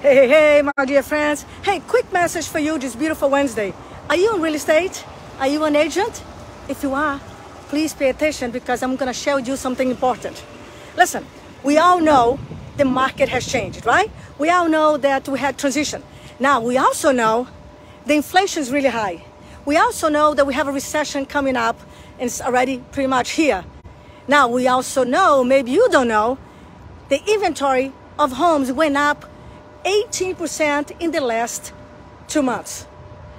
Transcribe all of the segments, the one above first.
Hey, hey, hey, my dear friends. Hey, quick message for you this beautiful Wednesday. Are you in real estate? Are you an agent? If you are, please pay attention because I'm going to share with you something important. Listen, we all know the market has changed, right? We all know that we had transition. Now, we also know the inflation is really high. We also know that we have a recession coming up and it's already pretty much here. Now, we also know, maybe you don't know, the inventory of homes went up 18% in the last 2 months.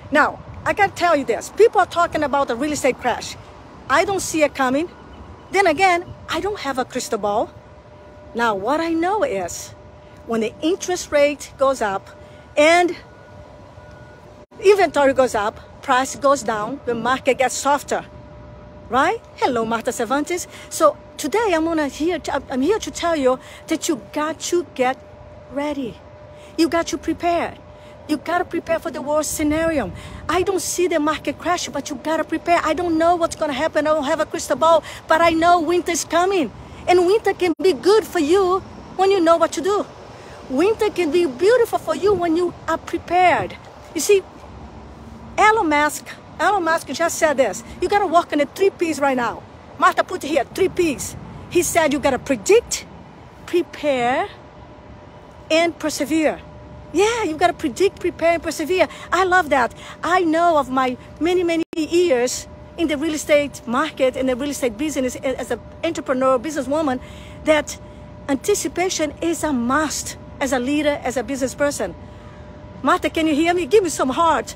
Now, I can tell you this. People are talking about a real estate crash. I don't see it coming. Then again, I don't have a crystal ball. Now, what I know is when the interest rate goes up and inventory goes up, price goes down, the market gets softer, right? Hello, Martha Cervantes. So today I'm here to tell you that you got to get ready. You got to prepare. You got to prepare for the worst scenario. I don't see the market crash, but you got to prepare. I don't know what's going to happen. I don't have a crystal ball, but I know winter's coming. And winter can be good for you when you know what to do. Winter can be beautiful for you when you are prepared. You see, Elon Musk just said this. You got to work on the 3 P's right now. Martha put here, 3 P's. He said you got to predict, prepare, and persevere. Yeah, you've got to predict, prepare, and persevere. I love that. I know of my many, many years in the real estate market, in the real estate business, as an entrepreneur, businesswoman, that anticipation is a must as a leader, as a business person. Martha, can you hear me? Give me some heart.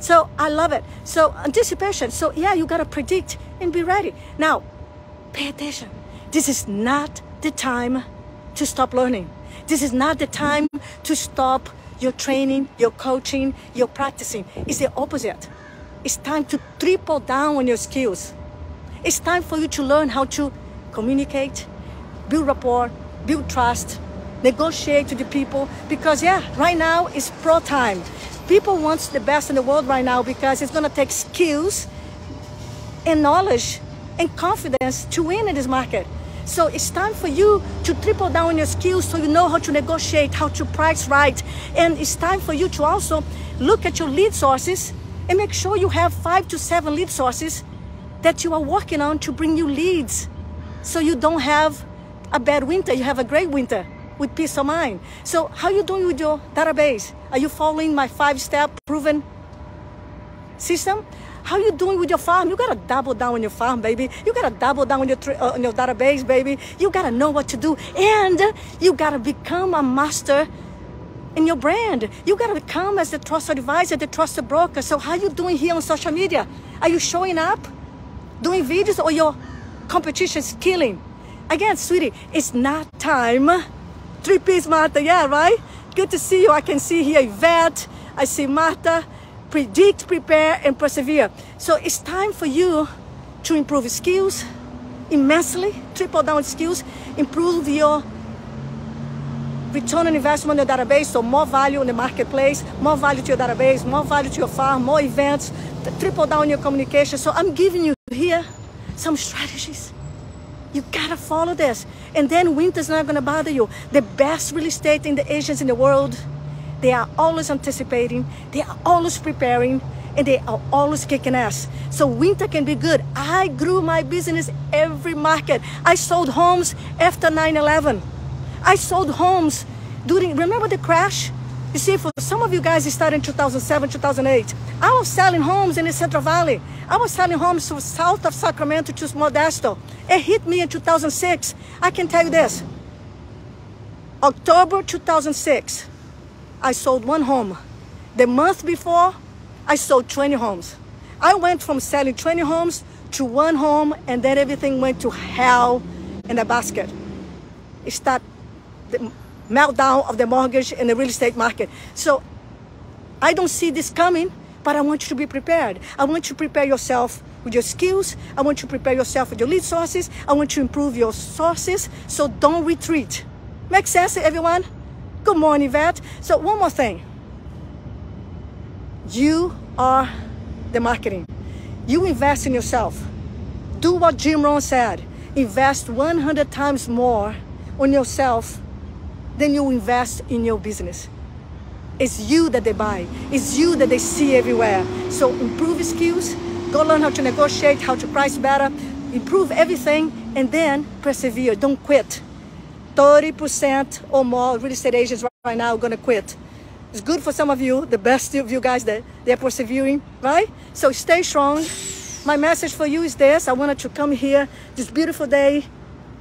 So I love it. So anticipation. So yeah, you got to predict and be ready. Now, pay attention. This is not the time to stop learning. This is not the time to stop your training, your coaching, your practicing. It's the opposite. It's time to triple down on your skills. It's time for you to learn how to communicate, build rapport, build trust, negotiate with the people. Because yeah, right now is pro time. People want the best in the world right now because it's going to take skills and knowledge and confidence to win in this market. So it's time for you to triple down on your skills so you know how to negotiate, how to price right. And it's time for you to also look at your lead sources and make sure you have 5 to 7 lead sources that you are working on to bring you leads. So you don't have a bad winter, you have a great winter with peace of mind. So how are you doing with your database? Are you following my 5-step proven system? How you doing with your farm? You gotta double down on your farm, baby. You gotta double down on your database, baby. You gotta know what to do, and you gotta become a master in your brand. You gotta become as the trusted advisor, the trusted broker. So how you doing here on social media? Are you showing up, doing videos, or your competition's killing? Again, sweetie, it's not time. 3 P's, Martha. Yeah, right. Good to see you. I can see here Yvette. I see Martha. Predict, prepare, and persevere. So it's time for you to improve skills immensely, triple down skills, improve your return on investment on your database, so more value in the marketplace, more value to your database, more value to your farm, more events, triple down your communication. So I'm giving you here some strategies. You gotta follow this. And then winter's not gonna bother you. The best real estate agents in the world, they are always anticipating, they are always preparing, and they are always kicking ass. So winter can be good. I grew my business every market. I sold homes after 9/11. I sold homes during, remember the crash? You see, for some of you guys, it started in 2007, 2008. I was selling homes in the Central Valley. I was selling homes to south of Sacramento to Modesto. It hit me in 2006. I can tell you this, October 2006. I sold 1 home. The month before, I sold 20 homes. I went from selling 20 homes to 1 home, and then everything went to hell in a basket. It started the meltdown of the mortgage and the real estate market. So I don't see this coming, but I want you to be prepared. I want you to prepare yourself with your skills. I want you to prepare yourself with your lead sources. I want you to improve your sources, so don't retreat. Make sense, everyone? Good morning, Yvette. So one more thing. You are the marketing. You invest in yourself. Do what Jim Rohn said. Invest 100 times more on yourself than you invest in your business. It's you that they buy. It's you that they see everywhere. So improve skills, go learn how to negotiate, how to price better, improve everything, and then persevere. Don't quit. 30% or more real estate agents right now are going to quit. It's good for some of you, the best of you guys that they're persevering, right? So stay strong. My message for you is this. I wanted to come here, this beautiful day.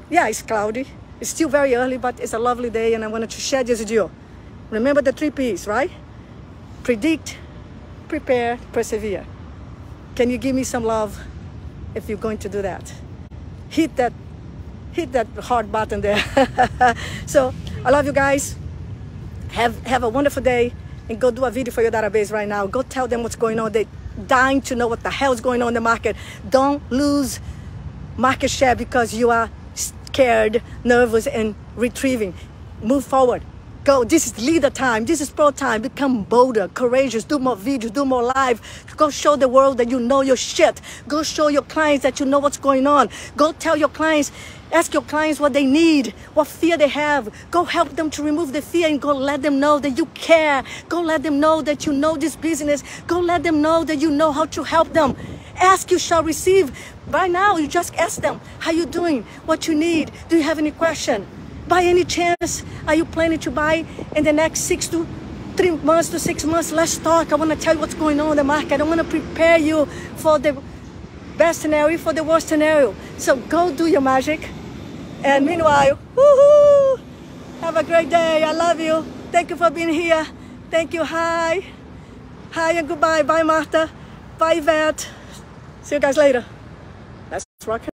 Yeah, it's cloudy. It's still very early, but it's a lovely day, and I wanted to share this with you. Remember the 3 P's, right? Predict, prepare, persevere. Can you give me some love if you're going to do that? Hit that hard button there. So I love you guys. Have a wonderful day, and go do a video for your database right now. Go tell them what's going on. They're dying to know what the hell's going on in the market. Don't lose market share because you are scared, nervous, and retrieving. Move forward. Go. This is leader time. This is pro time. Become bolder, courageous. Do more videos. Do more live. Go show the world that you know your shit. Go show your clients that you know what's going on. Go tell your clients. Ask your clients what they need, what fear they have. Go help them to remove the fear, and go let them know that you care. Go let them know that you know this business. Go let them know that you know how to help them. Ask, you shall receive. By now, you just ask them, how you doing? What you need? Do you have any question? By any chance, are you planning to buy in the next 3 months to 6 months? Let's talk. I want to tell you what's going on in the market. I want to prepare you for the best scenario, for the worst scenario. So go do your magic. And meanwhile, woohoo! Have a great day. I love you. Thank you for being here. Thank you. Hi. Hi and goodbye. Bye, Martha. Bye, Yvette. See you guys later. Let's rock it.